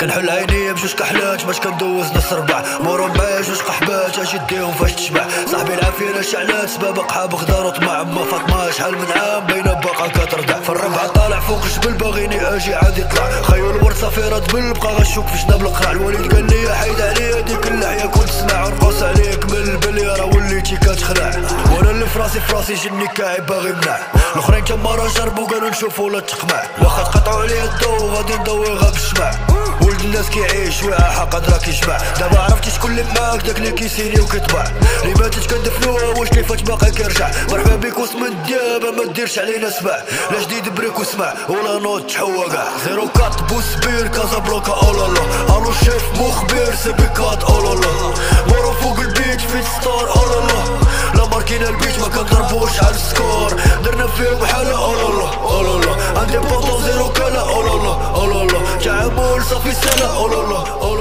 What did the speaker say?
كنحل عينيا بجوج كحلات باش كندوز نص ربع، مورو معايا جوج قحبات اجي ديهم فاش تشبع، صاحبي العافية شعلات سبابة قحاب غدار وطمع، أما فاطمة شحال من عام باينة باقا كتردع، في الربعة طالع فوق الجبل باغيني اجي عاد يطلع، خيو الورد صافي راد بل بقا غنشوك في جناب القرع، الوالد قال لي حيد عليا ديك اللحية كنت سمع ونقص عليك من البلية راه وليتي كتخلع، وانا اللي فراسي جني كاعب باغي منع، الاخرين تما جربو قالو نشوفو لا تقمع، واخا تقطعو عليا الضو غادي ندوي غا بالشمع، ولد الناس كيعيش وعاحة قادرة كيجمع، دابا عرفتي شكون اللي معاك داك اللي كيسيني وكيطبع، اللي ماتت كندفنوها واش اللي فات باقي كيرجع، مرحبا بيك وسط من الديابة ما ديرش علينا سبع، لا جديد بريك وسمع ولا نوض تحوى كاع، 04 بوسبير كازابلانكا اولالا، الو شيف مخبر سي بيكات اولالا، مورو فوق البيت في ستار اولالا، كاين البيت ما كنضربوش على السكور درنا فيهم حالة اولالا اولالا، عندي بوطو زيرو كلا اولالا اولالا، تعامل صافي سلا اولالا.